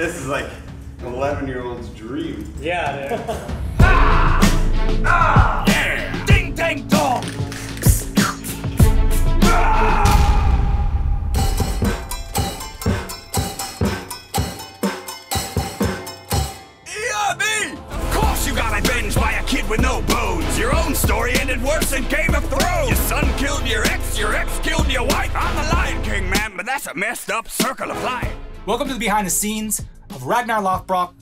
This is like an 11-year-old's dream. Yeah, dude. Ah! Ah! Yeah! Ding, ding, dong! Ah! By a kid with no bones. Your own story ended worse than Game of Thrones. Your son killed your ex killed your wife. I'm the Lion King, man, but that's a messed up circle of life. Welcome to the behind the scenes of Ragnar Lodbrok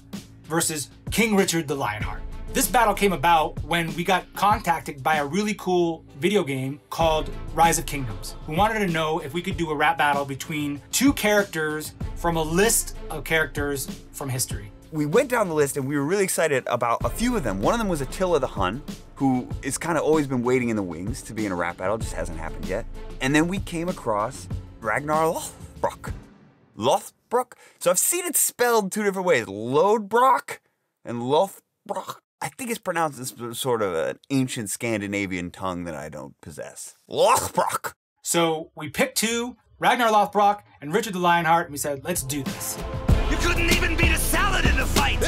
versus King Richard the Lionheart. This battle came about when we got contacted by a really cool video game called Rise of Kingdoms, who wanted to know if we could do a rap battle between two characters from a list of characters from history. We went down the list and we were really excited about a few of them. One of them was Attila the Hun, who is kind of always been waiting in the wings to be in a rap battle, just hasn't happened yet. And then we came across Ragnar Lodbrok. Lodbrok? So I've seen it spelled two different ways, Lodbrok and Lodbrok. I think it's pronounced in sort of an ancient Scandinavian tongue that I don't possess. Lodbrok. So we picked two, Ragnar Lodbrok and Richard the Lionheart, and we said, let's do this. You couldn't even beat a Saladin to fight!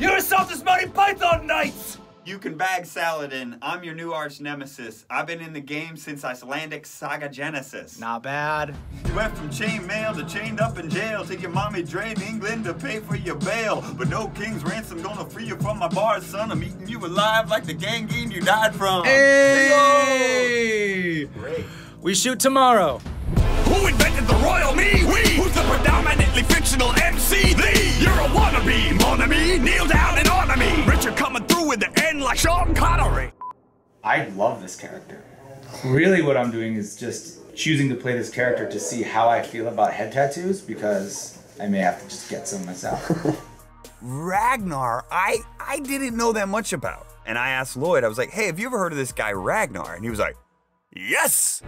You assaulted Monty Python Knights! You can bag Saladin. I'm your new arch nemesis. I've been in the game since Icelandic Saga Genesis. Not bad. You went from chain mail to chained up in jail. Take your mommy drained England to pay for your bail. But no king's ransom gonna free you from my bars, son. I'm eating you alive like the gangrene you died from. Hey! Great. We shoot tomorrow. Who invented the royal me? We! Who's the predominantly fictional MC? Lee! You're a wannabe, mon ami! Kneel down and honor me! Richard coming through in the end like Sean Connery! I love this character. Really what I'm doing is just choosing to play this character to see how I feel about head tattoos, because I may have to just get some myself. Ragnar, I didn't know that much about. And I asked Lloyd, I was like, hey, have you ever heard of this guy Ragnar? And he was like, yes!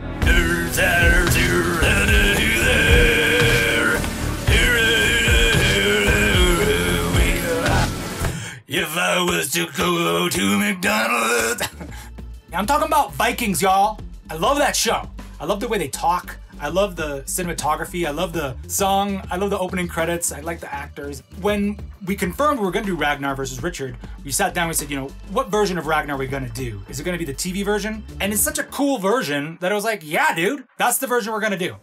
If I was to go to McDonald's. I'm talking about Vikings, y'all. I love that show. I love the way they talk. I love the cinematography. I love the song. I love the opening credits. I like the actors. When we confirmed we were gonna do Ragnar versus Richard, we sat down and we said, you know, what version of Ragnar are we gonna do? Is it gonna be the TV version? And it's such a cool version that I was like, yeah, dude, that's the version we're gonna do.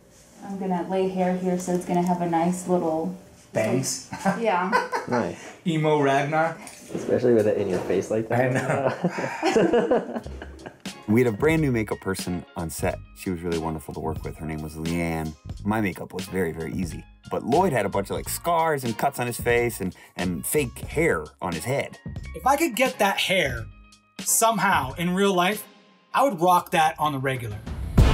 I'm gonna lay hair here so it's gonna have a nice little... bangs? Yeah. Nice. Emo Ragnar. Especially with it in your face like that. I know. We had a brand new makeup person on set. She was really wonderful to work with. Her name was Leanne. My makeup was very, very easy. But Lloyd had a bunch of like scars and cuts on his face and fake hair on his head. If I could get that hair somehow in real life, I would rock that on the regular.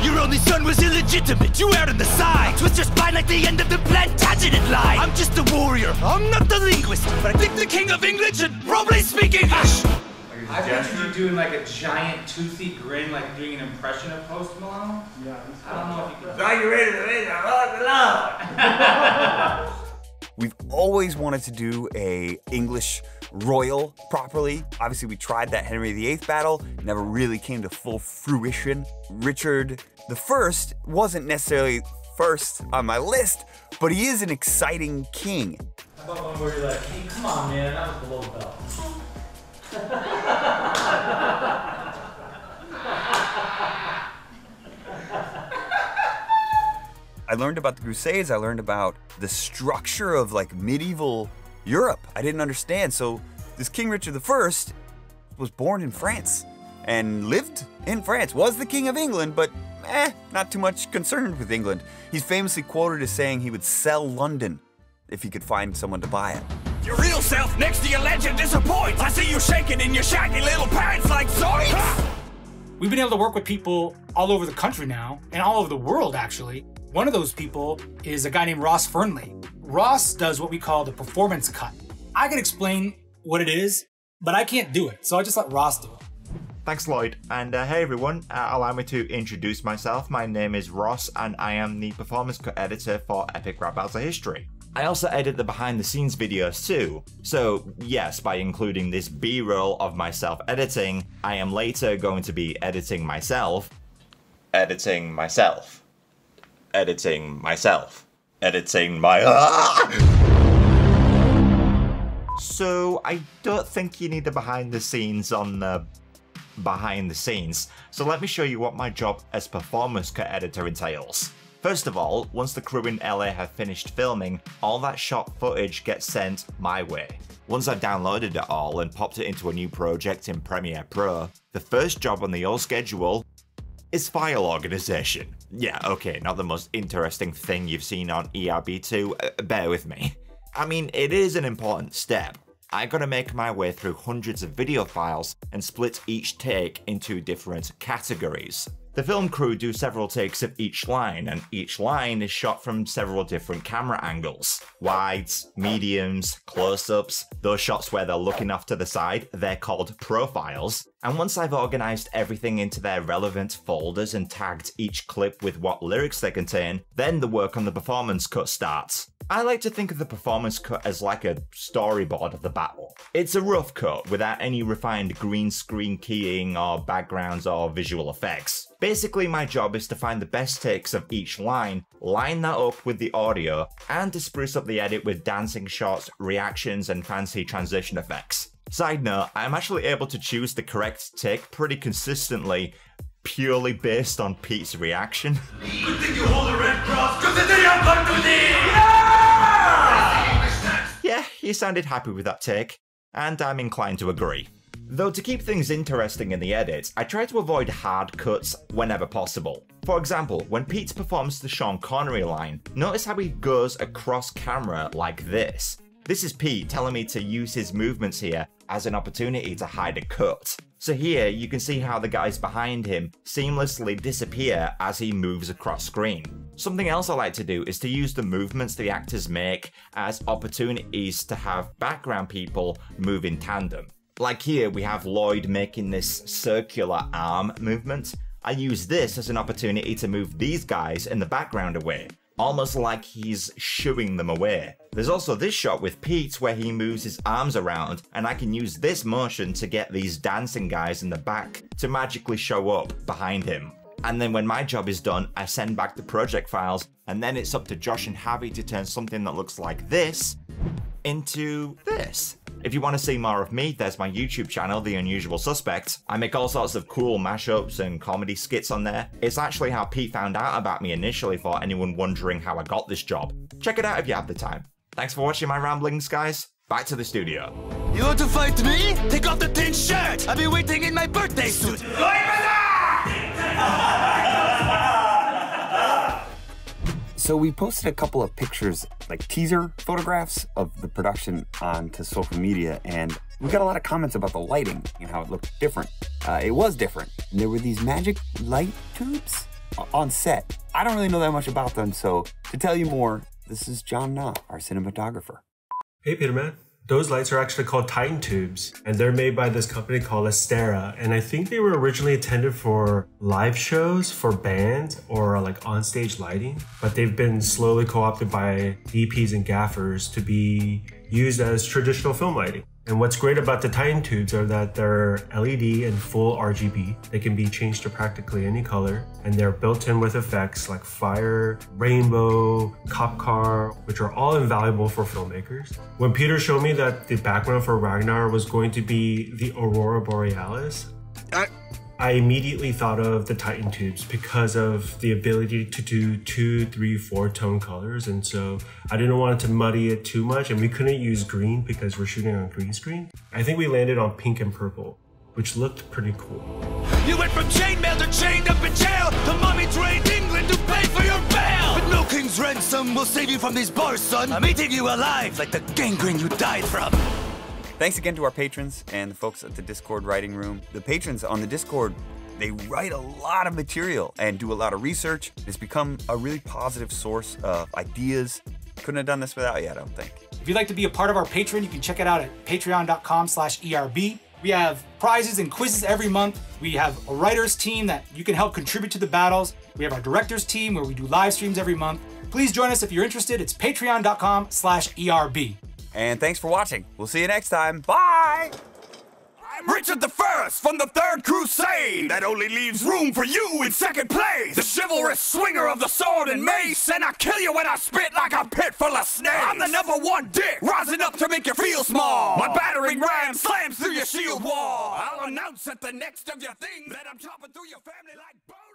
Your only son was illegitimate, you out on the side. Twist your spine like the end of the Plantagenet line. I'm just a warrior, I'm not the linguist, but I think the King of England should probably speak English. I picture you doing like a giant toothy grin, like doing an impression of Post Malone. Yeah, I don't know if you can. Are you ready to raise a rock? We've always wanted to do a English royal properly. Obviously, we tried that Henry VIII battle, never really came to full fruition. Richard I wasn't necessarily first on my list, but he is an exciting king. I thought one where you're like, hey, come on, man, that was below belt. I learned about the Crusades, I learned about the structure of like medieval Europe. I didn't understand, so this King Richard I was born in France and lived in France, was the King of England, but not too much concerned with England. He's famously quoted as saying he would sell London if he could find someone to buy it. Your real self next to your legend disappoints. I see you shaking in your shaggy little pants like Zoinks! We've been able to work with people all over the country now, and all over the world actually. One of those people is a guy named Ross Fearnley. Ross does what we call the performance cut. I can explain what it is, but I can't do it, so I just let Ross do it. Thanks, Lloyd, and hey everyone, allow me to introduce myself. My name is Ross, and I am the performance cut editor for Epic Rap Battles of History. I also edit the behind the scenes videos too, so yes, by including this B-roll of myself editing, I am later going to be editing myself, editing myself, editing myself, editing my- so I don't think you need the behind the scenes on the behind the scenes. So let me show you what my job as performance cut editor entails. First of all, once the crew in LA have finished filming, all that shot footage gets sent my way. Once I've downloaded it all and popped it into a new project in Premiere Pro, the first job on the old schedule is file organization. Yeah, okay, not the most interesting thing you've seen on ERB2, bear with me. I mean, it is an important step. I gotta make my way through hundreds of video files and split each take into different categories. The film crew do several takes of each line, and each line is shot from several different camera angles. Wides, mediums, close-ups. Those shots where they're looking off to the side, they're called profiles. And once I've organized everything into their relevant folders and tagged each clip with what lyrics they contain, then the work on the performance cut starts. I like to think of the performance cut as like a storyboard of the battle. It's a rough cut without any refined green screen keying or backgrounds or visual effects. Basically, my job is to find the best takes of each line, line that up with the audio, and to spruce up the edit with dancing shots, reactions, and fancy transition effects. Side note, I'm actually able to choose the correct take pretty consistently, purely based on Pete's reaction. Good thing you hold the Red Cross, because they have come to thee! Yeah, he sounded happy with that take, and I'm inclined to agree. Though to keep things interesting in the edit, I try to avoid hard cuts whenever possible. For example, when Pete performs the Sean Connery line, notice how he goes across camera like this. This is Pete telling me to use his movements here as an opportunity to hide a cut. So here you can see how the guys behind him seamlessly disappear as he moves across screen. Something else I like to do is to use the movements the actors make as opportunities to have background people move in tandem. Like here, we have Lloyd making this circular arm movement. I use this as an opportunity to move these guys in the background away, almost like he's shooing them away. There's also this shot with Pete where he moves his arms around, and I can use this motion to get these dancing guys in the back to magically show up behind him. And then when my job is done, I send back the project files, and then it's up to Josh and Javi to turn something that looks like this into this. If you want to see more of me, there's my YouTube channel, The Unusual Suspect. I make all sorts of cool mashups and comedy skits on there. It's actually how Pete found out about me initially, for anyone wondering how I got this job. Check it out if you have the time. Thanks for watching my ramblings, guys. Back to the studio. You want to fight me? Take off the tin shirt! I'll be waiting in my birthday suit! So we posted a couple of pictures, like teaser photographs of the production onto social media, and we got a lot of comments about the lighting and how it looked different. It was different. And there were these magic light tubes on set. I don't really know that much about them, so to tell you more, this is John Na, our cinematographer. Hey, Peter, man. Those lights are actually called Titan Tubes, and they're made by this company called Astera. And I think they were originally intended for live shows, for bands, or like on-stage lighting. But they've been slowly co-opted by DPs and gaffers to be used as traditional film lighting. And what's great about the Titan Tubes are that they're LED and full RGB. They can be changed to practically any color, and they're built in with effects like fire, rainbow, cop car, which are all invaluable for filmmakers. When Peter showed me that the background for Ragnar was going to be the Aurora Borealis, I immediately thought of the Titan Tubes because of the ability to do 2, 3, 4 tone colors. And so I didn't want to muddy it too much, and we couldn't use green because we're shooting on green screen. I think we landed on pink and purple, which looked pretty cool. You went from chainmail to chained up in jail. The mummy drained England to pay for your bail. But no king's ransom will save you from these bars, son. I'm eating you alive like the gangrene you died from. Thanks again to our patrons and the folks at the Discord writing room. The patrons on the Discord, they write a lot of material and do a lot of research. It's become a really positive source of ideas. Couldn't have done this without you, I don't think. If you'd like to be a part of our Patreon, you can check it out at patreon.com/ERB. We have prizes and quizzes every month. We have a writers team that you can help contribute to the battles. We have our directors team where we do live streams every month. Please join us if you're interested. It's patreon.com/ERB. And thanks for watching. We'll see you next time. Bye! I'm Richard the First from the Third Crusade. That only leaves room for you in second place. The chivalrous swinger of the sword and mace, and I kill you when I spit like a pit full of snakes. I'm the number one dick, rising up to make you feel small. My battering ram slams through your shield wall. I'll announce at the next of your things that I'm chopping through your family like bones.